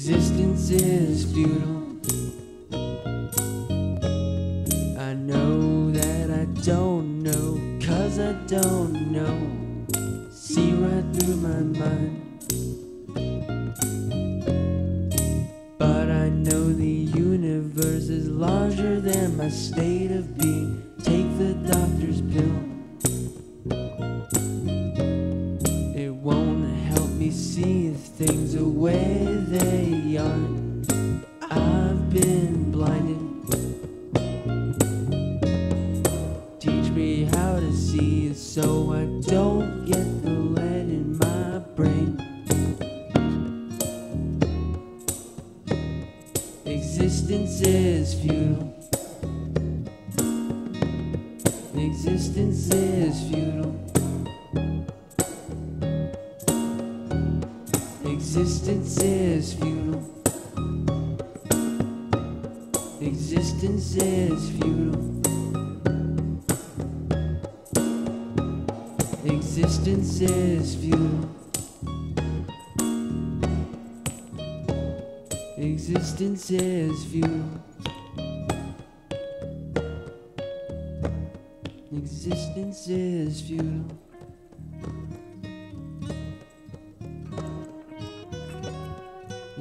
Existence is futile. I know that I don't know, 'cause I don't know. See right through my mind. But I know the universe is larger than my state of being. Take the doctor's pill, it won't help me see things the way they are. I've been blinded. Teach me how to see it so I don't get the lead in my brain. Existence is futile. Existence is futile. Existence is futile. Existence is futile. Existence is futile. Existence is futile. Existence is futile.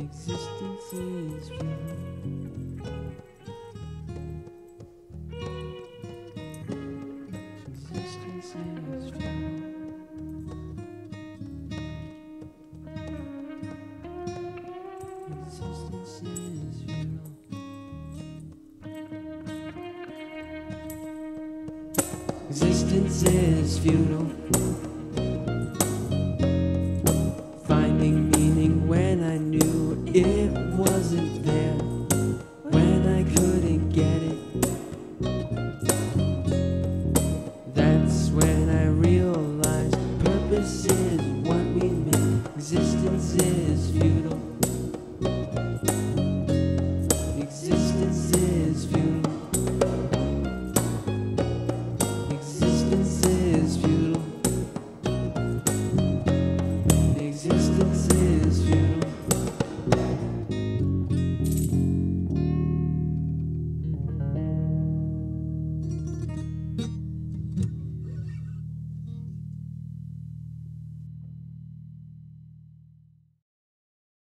Existence is futile. Existence is futile. Existence is futile. Existence is futile.